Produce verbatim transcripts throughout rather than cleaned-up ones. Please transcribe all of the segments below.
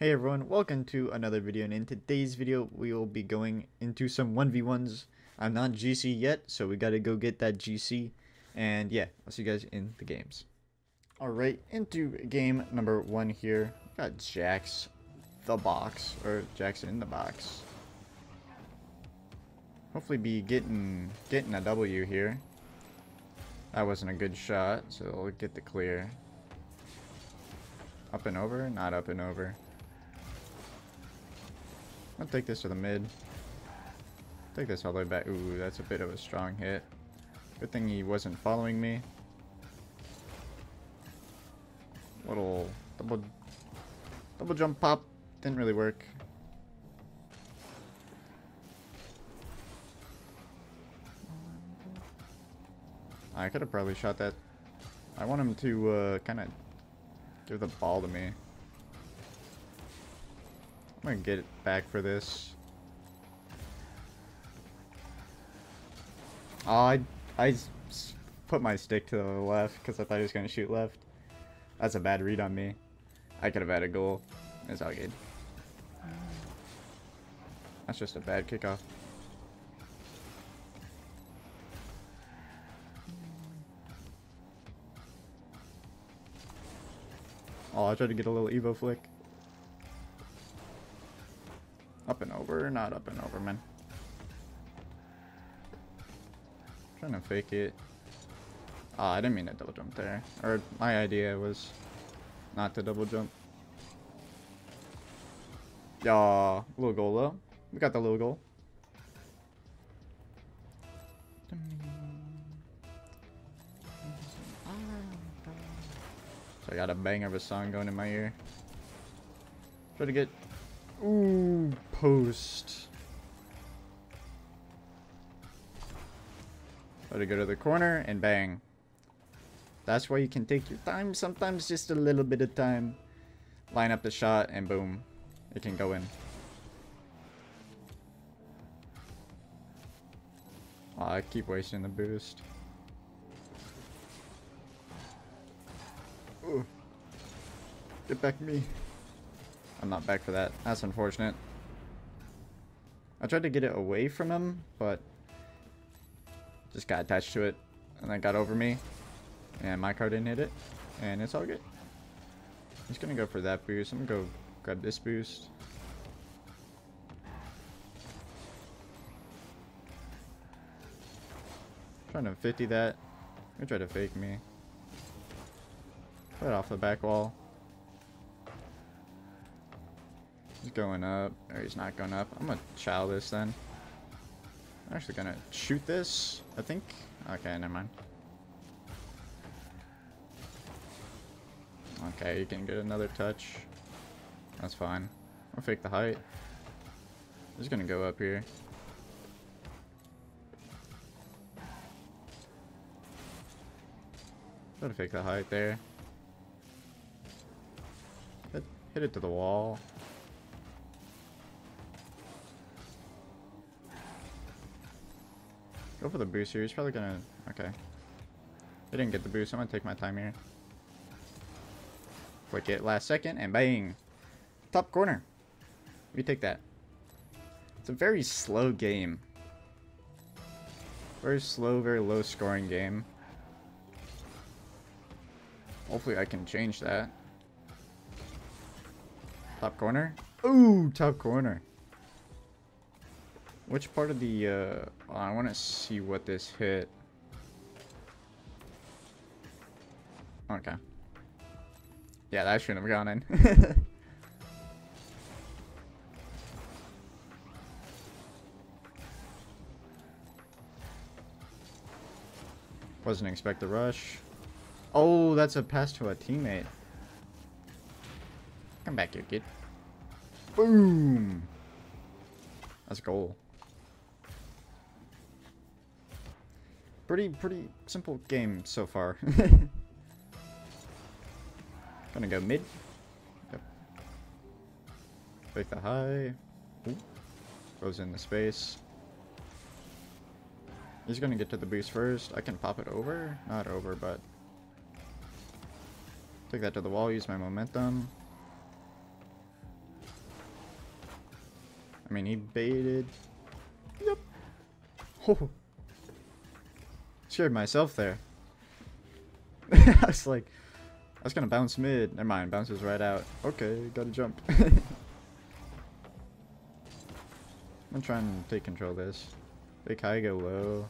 Hey everyone, welcome to another video, and in today's video we will be going into some one v ones. I'm not G C yet, so we gotta go get that G C, and yeah, I'll see you guys in the games. Alright, into game number one here. Got Jax the box, or Jax in the box. Hopefully be getting, getting a W here. That wasn't a good shot, so we'll get the clear. Up and over? Not up and over. I'll take this to the mid. Take this all the way back. Ooh, that's a bit of a strong hit. Good thing he wasn't following me. Little double double jump pop. Didn't really work. I could have probably shot that. I want him to uh, kind of give the ball to me. I'm gonna get it back for this. Oh, I, I put my stick to the left because I thought he was gonna shoot left. That's a bad read on me. I could have had a goal. It's all good. That's just a bad kickoff. Oh, I tried to get a little Evo flick. Up and over, not up and over, man. Trying to fake it. Ah, oh, I didn't mean to double jump there. Or my idea was not to double jump. Y'all, oh, little goal though. We got the little goal. So I got a bang of a song going in my ear. Try to get. Ooh, post. Got to go to the corner and bang. That's why you can take your time. Sometimes just a little bit of time. Line up the shot and boom. It can go in. Oh, I keep wasting the boost. Ooh. Get back me. I'm not back for that. That's unfortunate. I tried to get it away from him, but just got attached to it, and then got over me, and my car didn't hit it, and it's all good. I'm just gonna go for that boost. I'm gonna go grab this boost. I'm trying to fifty that. They try to fake me. Right off the back wall. He's going up, or he's not going up. I'm gonna chow this then. I'm actually gonna shoot this, I think. Okay, never mind. Okay, you can get another touch. That's fine. I'll fake the height. I'm just gonna go up here. Try to fake the height there. Hit, hit it to the wall. Go for the boost here. He's probably gonna. Okay. They didn't get the boost. I'm gonna take my time here. Click it last second and bang! Top corner. We take that. It's a very slow game. Very slow, very low scoring game. Hopefully, I can change that. Top corner. Ooh, top corner. Which part of the, uh, oh, I want to see what this hit. Okay. Yeah, that shouldn't have gone in. Wasn't expect the rush. Oh, that's a pass to a teammate. Come back here, kid. Boom. That's a goal. Pretty, pretty simple game so far. Gonna go mid. Yep. Take the high. Ooh. Goes in the space. He's gonna get to the boost first. I can pop it over. Not over, but. Take that to the wall. Use my momentum. I mean, he baited. Yep. Oh. Scared myself there. I was like, I was gonna bounce mid. Never mind, bounces right out. Okay, gotta jump. I'm trying to take control of this. Big high, go low.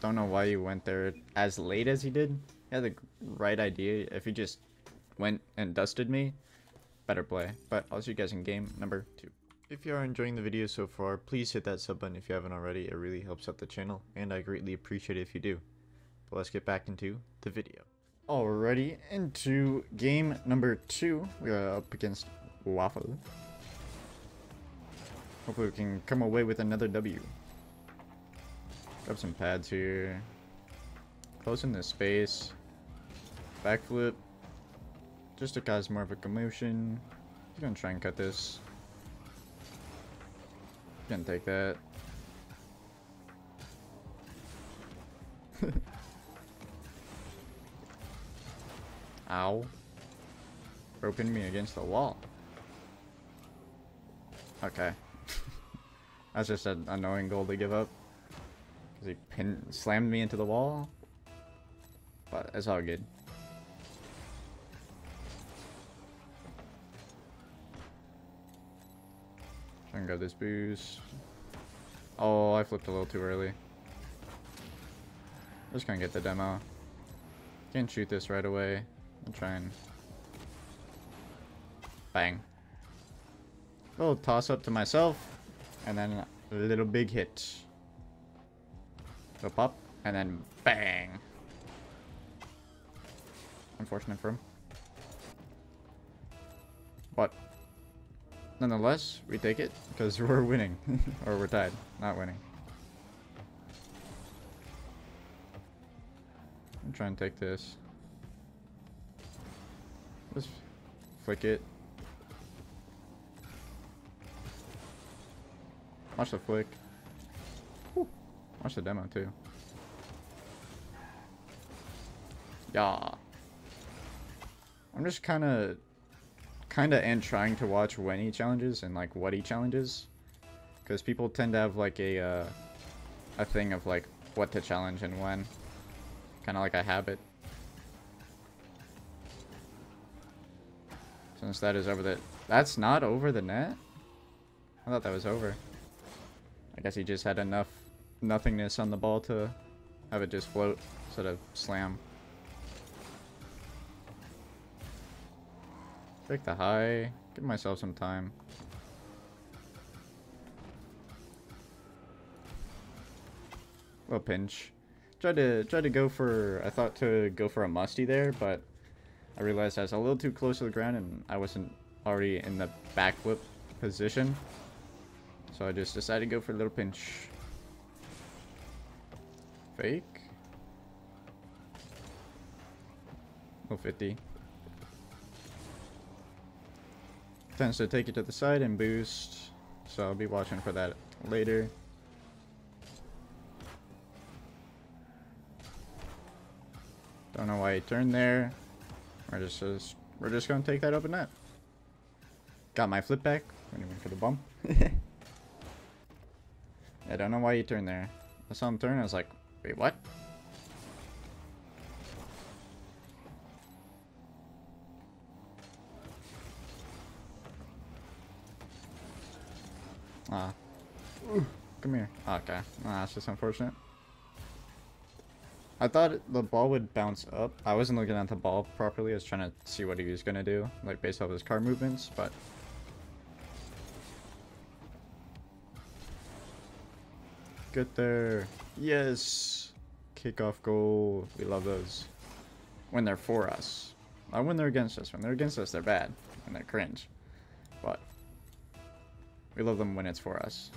Don't know why he went there as late as he did. He had the right idea. If he just went and dusted me, better play. But I'll see you guys in game number two. If you are enjoying the video so far, please hit that sub button if you haven't already. It really helps out the channel, and I greatly appreciate it if you do. But let's get back into the video. Alrighty, into game number two. We are up against Waffle. Hopefully we can come away with another W. Grab some pads here. Closing this space. Backflip. Just to cause more of a commotion. He's gonna try and cut this. Gonna take that. Ow. Roping me against the wall. Okay. That's just an annoying goal to give up. Because he pin slammed me into the wall. But it's all good. Try and grab this boost. Oh, I flipped a little too early. Just gonna get the demo. Can't shoot this right away. I'll try and... Bang. A little toss up to myself. And then a little big hit. Go pop. And then bang. Unfortunate for him. But nonetheless, we take it because we're winning. Or we're tied. Not winning. I'm trying to take this. Let's flick it. Watch the flick. Whew. Watch the demo too. Yeah. I'm just kind of, kind of, and trying to watch when he challenges and like what he challenges, because people tend to have like a, uh, a thing of like what to challenge and when, kind of like a habit. Since that is over the, that's not over the net. I thought that was over. I guess he just had enough nothingness on the ball to have it just float instead of slam. Take the high. Give myself some time. Little pinch. Tried to tried to go for I thought to go for a musty there, but I realized I was a little too close to the ground and I wasn't already in the backflip position. So I just decided to go for a little pinch. Fake. Little fifty. Tends to take it to the side and boost. So I'll be watching for that later. Don't know why he turned there. We're just, just we're just gonna take that open net. Got my flip back. Went even for the bump. I don't know why he turned there. I saw him turn, I was like, wait, what? Ah. Ooh, come here. Okay. Nah, that's just unfortunate. I thought the ball would bounce up. I wasn't looking at the ball properly. I was trying to see what he was going to do, like based off his car movements, but... Get there. Yes. Kickoff goal. We love those. When they're for us. Not when they're against us. When they're against us, they're bad. And they're cringe. But we love them when it's for us.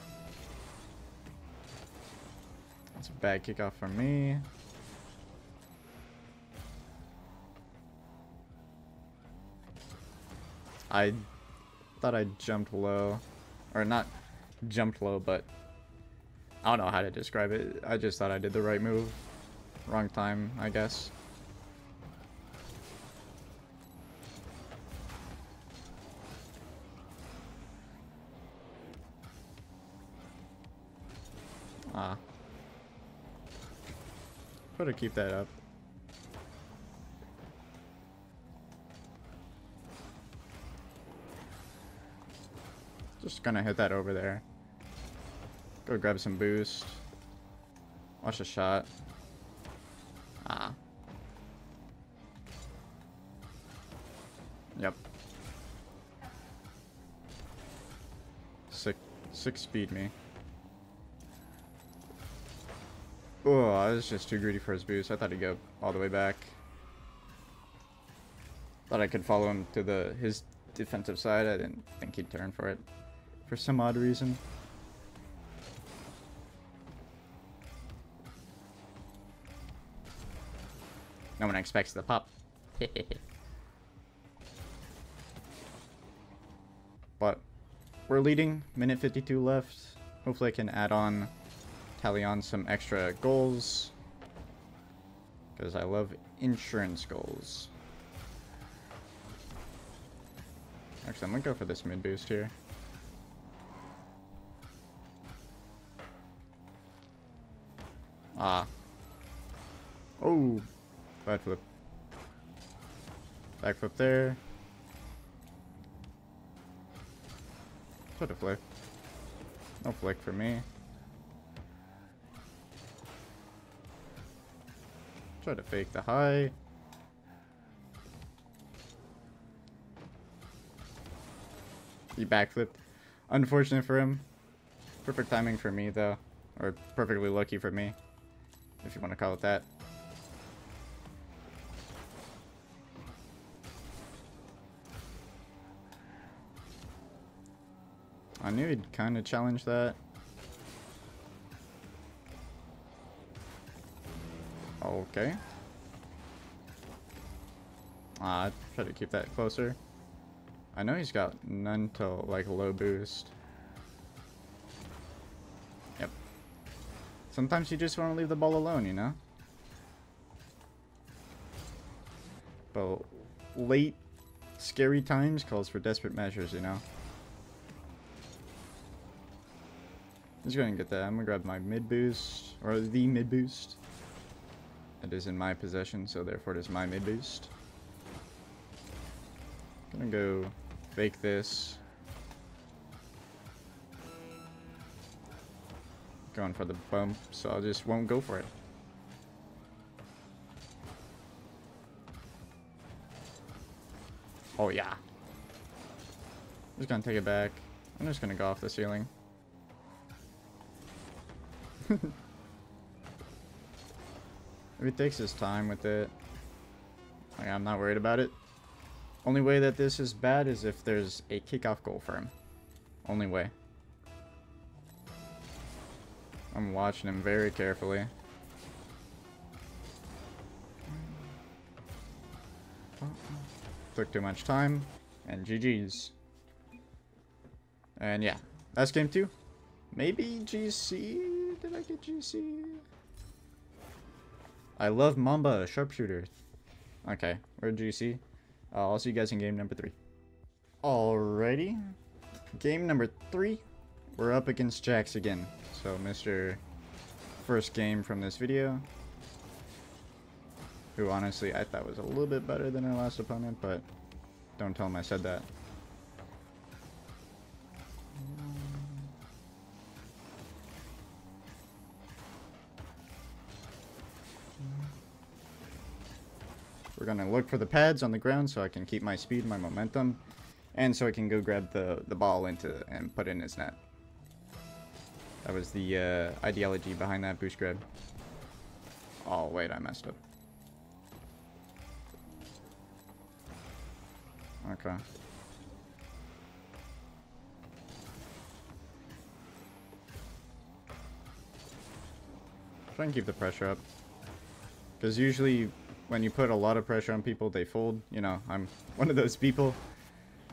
That's a bad kickoff for me. I thought I jumped low. Or not jumped low, but... I don't know how to describe it. I just thought I did the right move. Wrong time, I guess. Ah. Better keep that up. Just gonna hit that over there. Go grab some boost. Watch the shot. Ah. Yep. Six, six speed me. Oh, I was just too greedy for his boost. I thought he'd go all the way back. Thought I could follow him to the his defensive side. I didn't think he'd turn for it. For some odd reason. No one expects the pop. But we're leading. minute fifty-two left. Hopefully I can add on, tally on some extra goals. Because I love insurance goals. Actually, I'm going to go for this mid boost here. Ah. Oh. Backflip. Backflip there. Sort of flick. No flick for me. Try to fake the high. He backflipped. Unfortunate for him. Perfect timing for me, though. Or perfectly lucky for me, if you want to call it that. I knew he'd kind of challenge that. Okay. Ah, try to keep that closer. I know he's got none till like low boost. Yep. Sometimes you just want to leave the ball alone, you know? But late, scary times calls for desperate measures, you know? He's going to get that. I'm going to grab my mid boost, or the mid boost. It is in my possession, so therefore it is my mid boost. Gonna go fake this. Going for the bump, so I just won't go for it. Oh yeah. Just gonna take it back. I'm just gonna go off the ceiling. If he takes his time with it, like, I'm not worried about it. Only way that this is bad is if there's a kickoff goal for him. Only way. I'm watching him very carefully. Took too much time. And G G's. And yeah, that's game two. Maybe G C? Did I get G C? I love Mamba, sharpshooter. Okay, we're G C. Uh, I'll see you guys in game number three. Alrighty. Game number three. We're up against Jax again. So, Mister First game from this video. Who, honestly, I thought was a little bit better than our last opponent, but don't tell him I said that. We're going to look for the pads on the ground so I can keep my speed, my momentum, and so I can go grab the, the ball into and put it in his net. That was the uh, ideology behind that boost grab. Oh, wait, I messed up. Okay. Try and keep the pressure up. Because usually, when you put a lot of pressure on people, they fold. You know, I'm one of those people.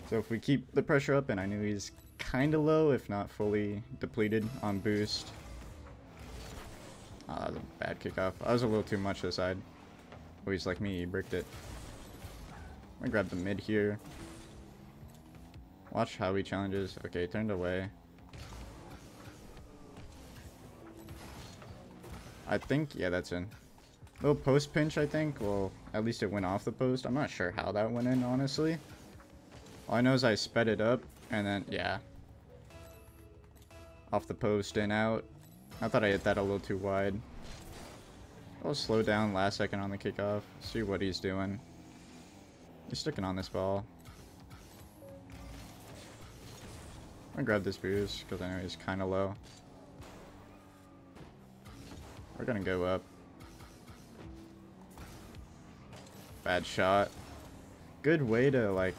So if we keep the pressure up, and I knew he's kind of low, if not fully depleted on boost. Ah, oh, that was a bad kickoff. I was a little too much to the side. Oh, he's like me, he bricked it. I'm gonna grab the mid here. Watch how he challenges. Okay, turned away. I think, yeah, that's in. Little post pinch, I think. Well, at least it went off the post. I'm not sure how that went in, honestly. All I know is I sped it up, and then, yeah. Off the post and out. I thought I hit that a little too wide. I'll slow down last second on the kickoff. See what he's doing. He's sticking on this ball. I'm gonna grab this boost, because I know he's kind of low. We're gonna go up. Bad shot. Good way to, like,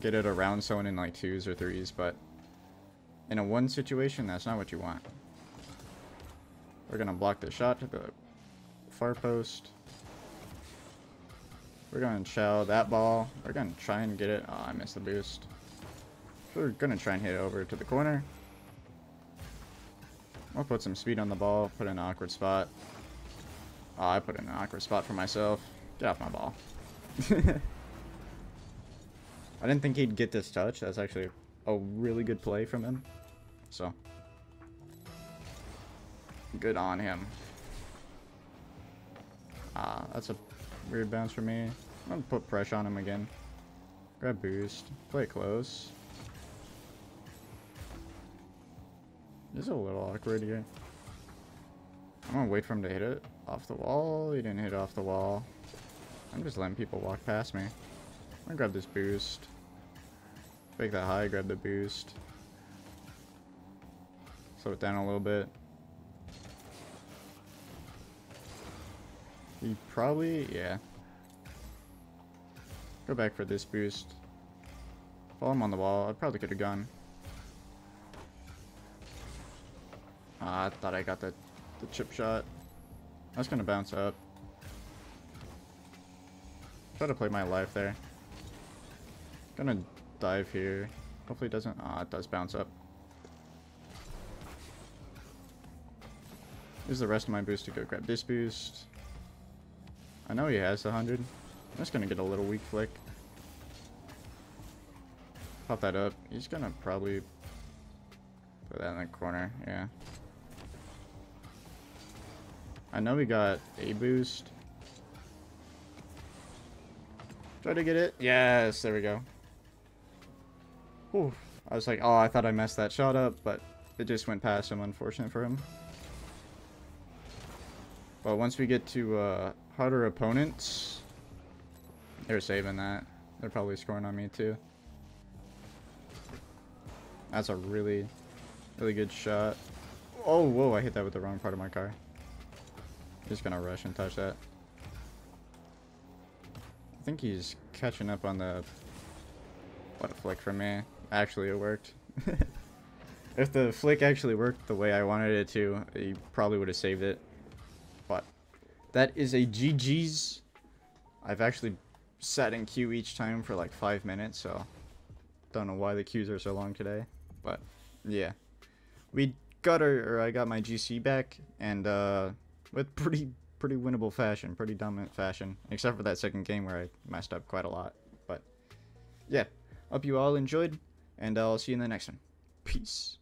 get it around someone in, like, twos or threes, but in a one situation, that's not what you want. We're gonna block the shot to the far post. We're gonna chow that ball. We're gonna try and get it. Oh, I missed the boost. We're gonna try and hit it over to the corner. We'll put some speed on the ball, put in an awkward spot. Oh, I put in an awkward spot for myself. Get off my ball. I didn't think he'd get this touch. That's actually a really good play from him. So, good on him. Ah, that's a weird bounce for me. I'm gonna put pressure on him again. Grab boost. Play close. This is a little awkward here. I'm gonna wait for him to hit it off the wall. He didn't hit it off the wall. I'm just letting people walk past me. I'm gonna grab this boost. Fake that high, grab the boost. Slow it down a little bit. He probably, yeah. Go back for this boost. Follow him on the wall. I probably could have gone. Uh, I thought I got the, the chip shot. I was going to bounce up. Try to play my life there. Gonna dive here. Hopefully it doesn't. Ah, oh, it does bounce up. Use the rest of my boost to go grab this boost. I know he has the one hundred. I'm just going to get a little weak flick. Pop that up. He's going to probably put that in the corner. Yeah. I know we got a boost. Try to get it. Yes, there we go. Oof. I was like, oh, I thought I messed that shot up, but it just went past him, unfortunate for him. But once we get to uh, harder opponents, they're saving that. They're probably scoring on me too. That's a really, really good shot. Oh, whoa, I hit that with the wrong part of my car. Just gonna rush and touch that. I think he's catching up on the... What a flick from me. Actually, it worked. If the flick actually worked the way I wanted it to, he probably would have saved it. But that is a G G's. I've actually sat in queue each time for like five minutes, so don't know why the queues are so long today. But yeah, we got our, or I got my G C back, and uh, with pretty... pretty winnable fashion, pretty dominant fashion, except for that second game where I messed up quite a lot. But yeah, hope you all enjoyed, and I'll see you in the next one. Peace.